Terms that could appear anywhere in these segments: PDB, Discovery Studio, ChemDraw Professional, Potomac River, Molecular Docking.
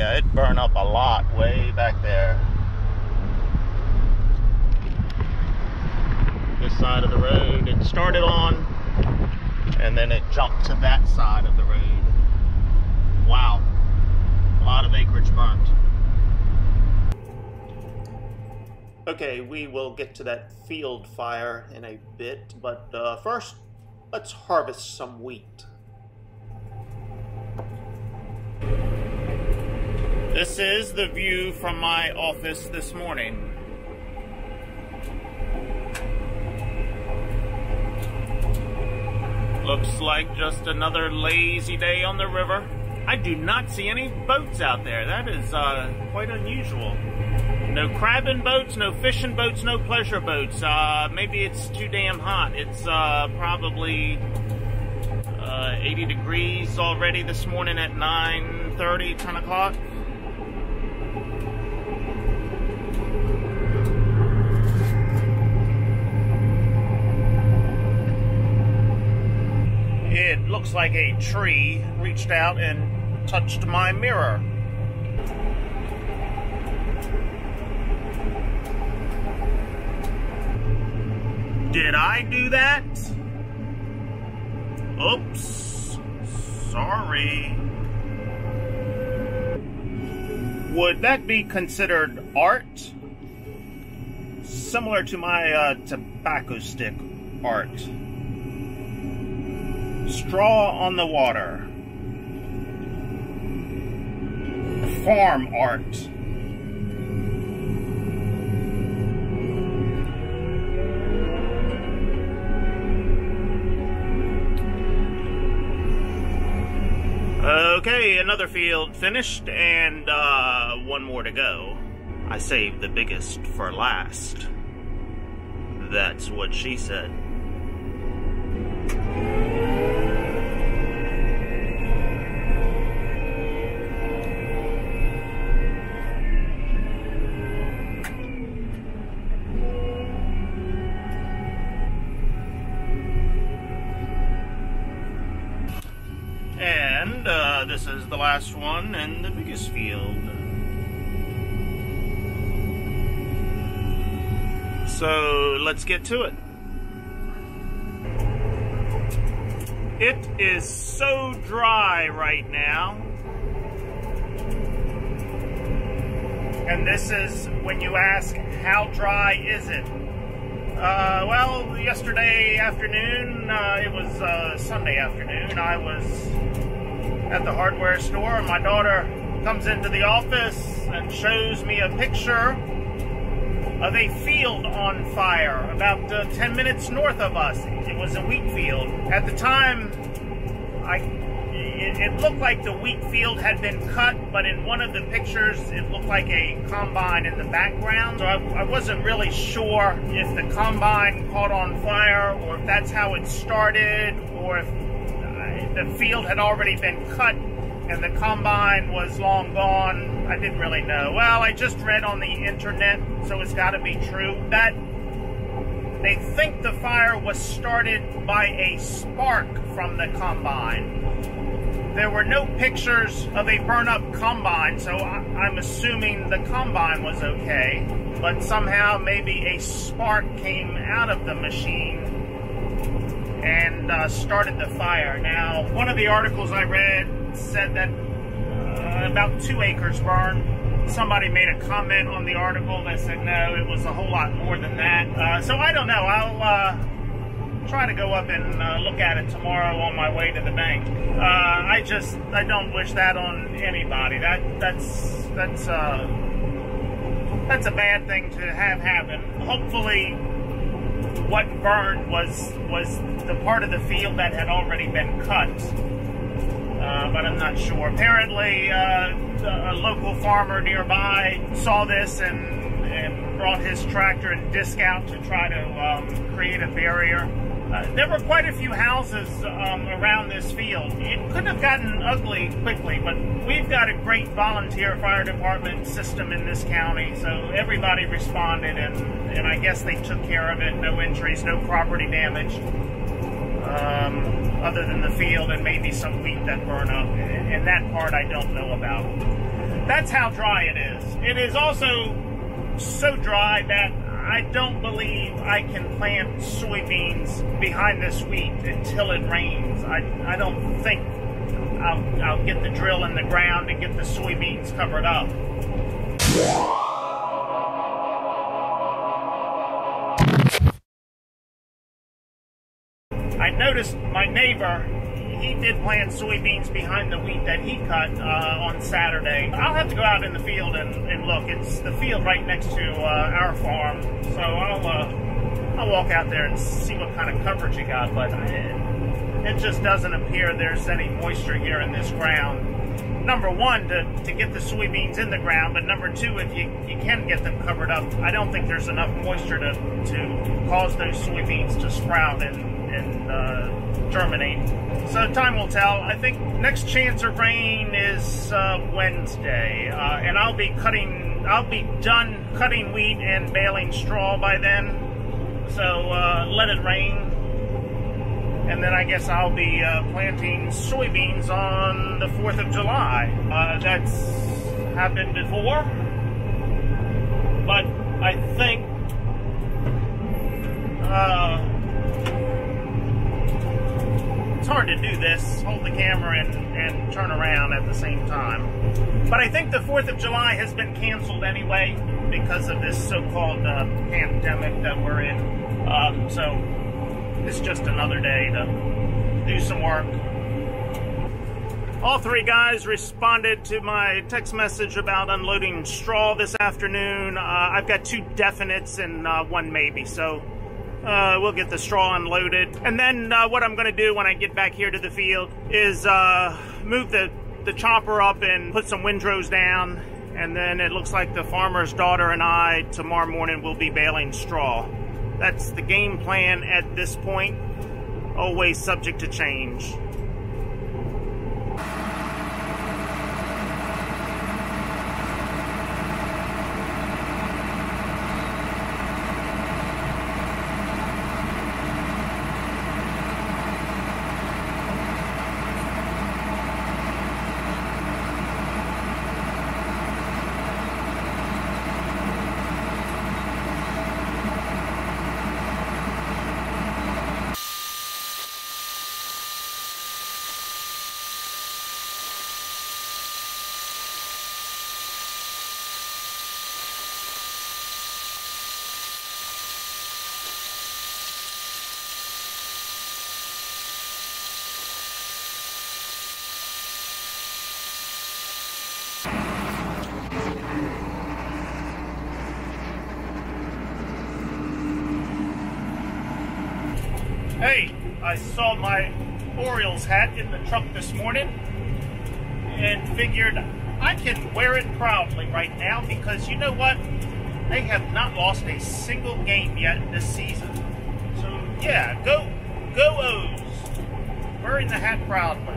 yeah, it burned up a lot way back there. This side of the road it started on, and then it jumped to that side of the road. Wow, a lot of acreage burnt. Okay, we will get to that field fire in a bit, but first, let's harvest some wheat. This is the view from my office this morning. Looks like just another lazy day on the river. I do not see any boats out there. That is quite unusual. No crabbing boats, no fishing boats, no pleasure boats. Maybe it's too damn hot. It's probably 80 degrees already this morning at 9:30, 10 o'clock. It looks like a tree reached out and touched my mirror. Did I do that? Oops, sorry. Would that be considered art? Similar to my tobacco stick art. Straw on the water. Farm art. Okay, another field finished, and one more to go. I saved the biggest for last. That's what she said. This is the last one and the biggest field. So let's get to it. It is so dry right now. And this is when you ask, how dry is it? Well, yesterday afternoon, it was Sunday afternoon, I was at the hardware store, and my daughter comes into the office and shows me a picture of a field on fire about 10 minutes north of us. It was a wheat field. At the time, it looked like the wheat field had been cut, but in one of the pictures, it looked like a combine in the background. So I wasn't really sure if the combine caught on fire, or if that's how it started, or if the field had already been cut and the combine was long gone. I didn't really know. Well, I just read on the internet, so it's got to be true, that they think the fire was started by a spark from the combine. There were no pictures of a burn-up combine, so I'm assuming the combine was okay. But somehow maybe a spark came out of the machine and started the fire. Now, one of the articles I read said that about 2 acres burned. Somebody made a comment on the article that said, no, it was a whole lot more than that. So I don't know. I'll try to go up and look at it tomorrow on my way to the bank. I don't wish that on anybody. That's a bad thing to have happen. Hopefully, what burned was the part of the field that had already been cut, but I'm not sure. Apparently, a local farmer nearby saw this and brought his tractor and disc out to try to create a barrier. There were quite a few houses around this field. It could have gotten ugly quickly, but we've got a great volunteer fire department system in this county, so everybody responded, and I guess they took care of it. No injuries, no property damage, other than the field and maybe some wheat that burned up, and that part I don't know about. That's how dry it is. It is also so dry that I don't believe I can plant soybeans behind this wheat until it rains. I don't think I'll get the drill in the ground and get the soybeans covered up. I noticed my neighbor, he did plant soybeans behind the wheat that he cut on Saturday. I'll have to go out in the field and look. It's the field right next to our farm, so I'll walk out there and see what kind of coverage he got, but it just doesn't appear there's any moisture here in this ground. Number one, to get the soybeans in the ground, but number two, if you can get them covered up, I don't think there's enough moisture to cause those soybeans to sprout and germinate. So time will tell. I think next chance of rain is Wednesday, and I'll be done cutting wheat and baling straw by then. So let it rain, and then I guess I'll be planting soybeans on the 4th of July. That's happened before, but I think hard to do this, hold the camera and turn around at the same time. But I think the 4th of July has been canceled anyway because of this so-called pandemic that we're in. So it's just another day to do some work. All three guys responded to my text message about unloading straw this afternoon. I've got two definites and one maybe, so we'll get the straw unloaded. And then what I'm gonna do when I get back here to the field is move the chopper up and put some windrows down. And then it looks like the farmer's daughter and I tomorrow morning will be baling straw. That's the game plan at this point, always subject to change. Hey, I saw my Orioles hat in the truck this morning and figured I can wear it proudly right now because you know what? They have not lost a single game yet this season. So yeah, go O's. Wearing the hat proudly.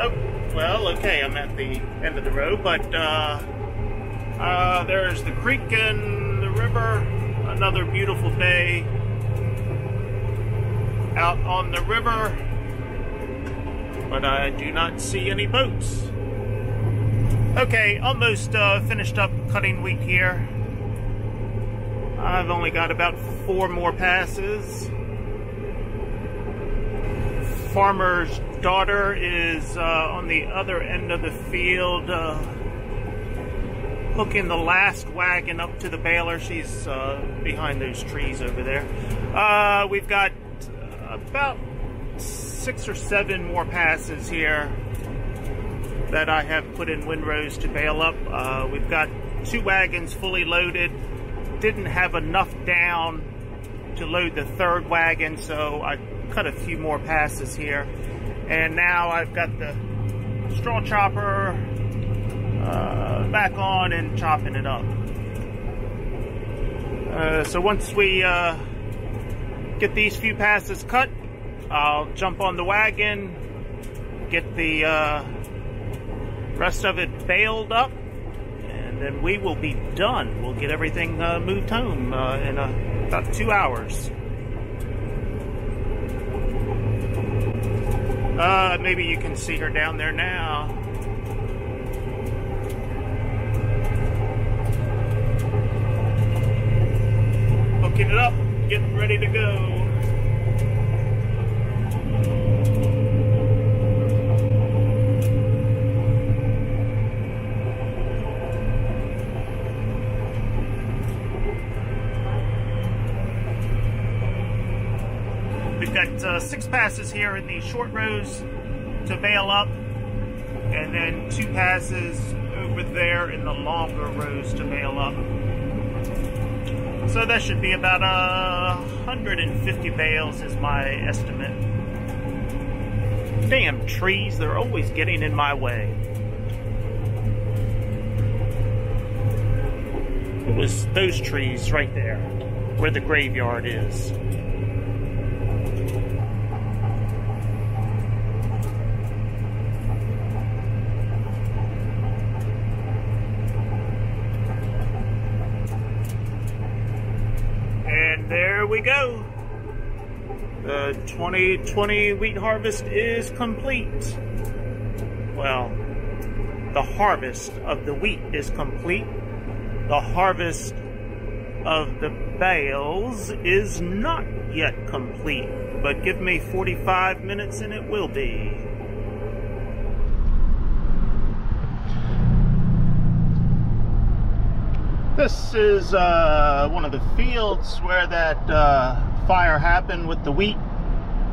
Oh, well, okay, I'm at the end of the road, but there's the creek and the river. Another beautiful day out on the river, but I do not see any boats. Okay, almost finished up cutting wheat here. I've only got about 4 more passes. Farmer's daughter is on the other end of the field, hooking the last wagon up to the baler. She's behind those trees over there. We've got about 6 or 7 more passes here that I have put in windrows to bale up. We've got 2 wagons fully loaded. Didn't have enough down to load the 3rd wagon, so I cut a few more passes here. And now I've got the straw chopper back on and chopping it up. So once we get these few passes cut, I'll jump on the wagon, get the rest of it baled up, and then we will be done. We'll get everything moved home in about 2 hours. Maybe you can see her down there now. Hooking it up, getting ready to go. We've got six passes here in the short rows to bail up, and then two passes over there in the longer rows to bail up. So that should be about 150 bales is my estimate. Damn trees, they're always getting in my way. It was those trees right there where the graveyard is. We go. The 2020 wheat harvest is complete. Well, the harvest of the wheat is complete. The harvest of the bales is not yet complete, but give me 45 minutes and it will be. This is one of the fields where that fire happened with the wheat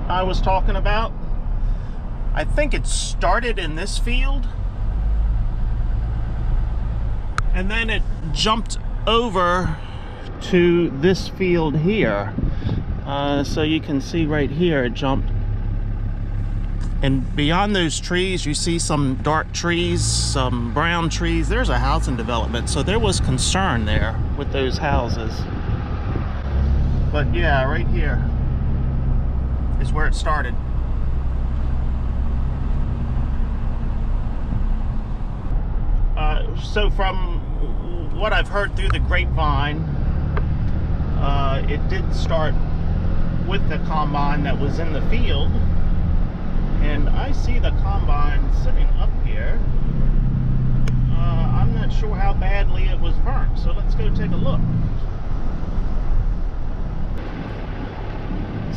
I was talking about. I think it started in this field, and then it jumped over to this field here. So you can see right here it jumped. And beyond those trees, you see some dark trees, some brown trees. There's a housing development, so there was concern there with those houses. But yeah, right here is where it started. So from what I've heard through the grapevine, it did start with the combine that was in the field. And I see the combine sitting up here. I'm not sure how badly it was burnt, so let's go take a look.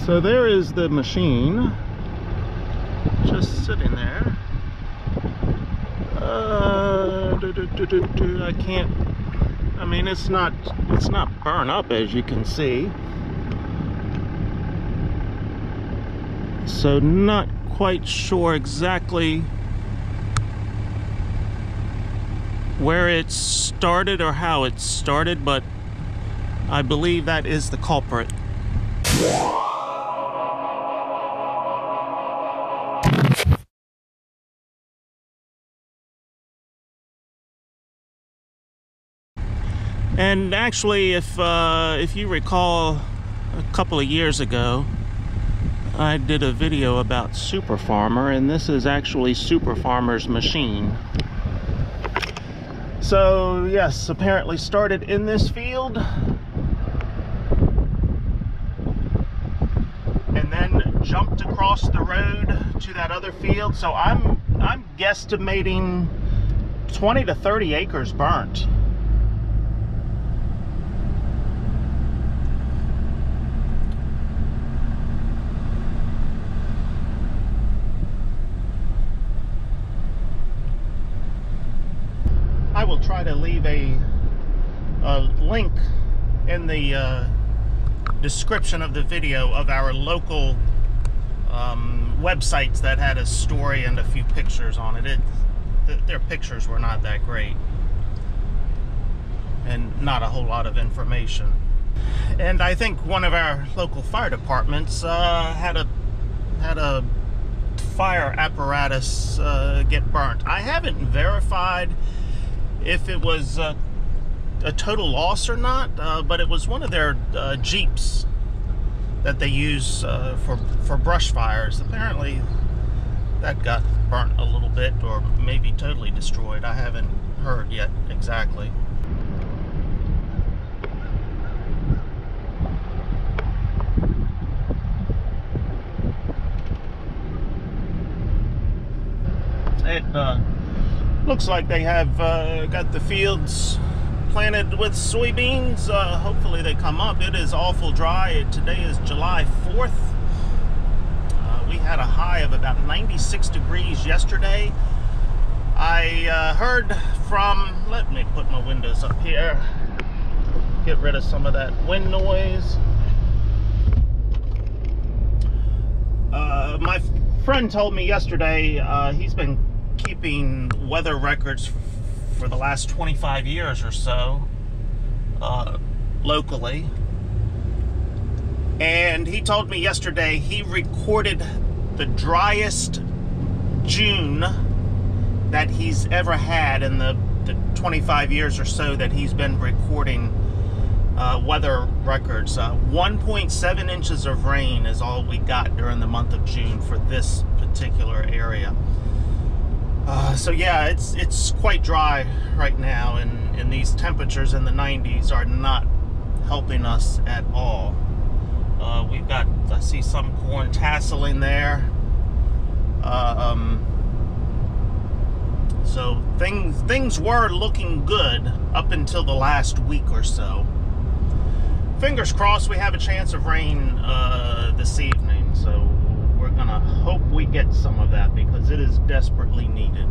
So there is the machine just sitting there. I can't, I mean, it's not burnt up, as you can see. So not quite sure exactly where it started or how it started, but I believe that is the culprit. And actually, if you recall, a couple of years ago I did a video about Super Farmer, and this is actually Super Farmer's machine. So yes, apparently started in this field and then jumped across the road to that other field. So I'm guesstimating 20 to 30 acres burnt. I will try to leave a link in the description of the video of our local websites that had a story and a few pictures on it. Their pictures were not that great, and not a whole lot of information. And I think one of our local fire departments had a fire apparatus get burnt. I haven't verified if it was a total loss or not, but it was one of their Jeeps that they use for brush fires. Apparently that got burnt a little bit, or maybe totally destroyed. I haven't heard yet exactly. it. Looks like they have got the fields planted with soybeans. Hopefully they come up. It is awful dry. Today is July 4th. We had a high of about 96 degrees yesterday. I heard from, let me put my windows up here, get rid of some of that wind noise. My friend told me yesterday he's been keeping weather records for the last 25 years or so locally, and he told me yesterday he recorded the driest June that he's ever had in the 25 years or so that he's been recording weather records. 1.7 inches of rain is all we got during the month of June for this particular area. So yeah, it's quite dry right now, and these temperatures in the 90s are not helping us at all. We've got, I see some corn tasseling there. So things were looking good up until the last week or so. Fingers crossed we have a chance of rain this evening, so we're gonna hope we get some of that because it is desperately needed.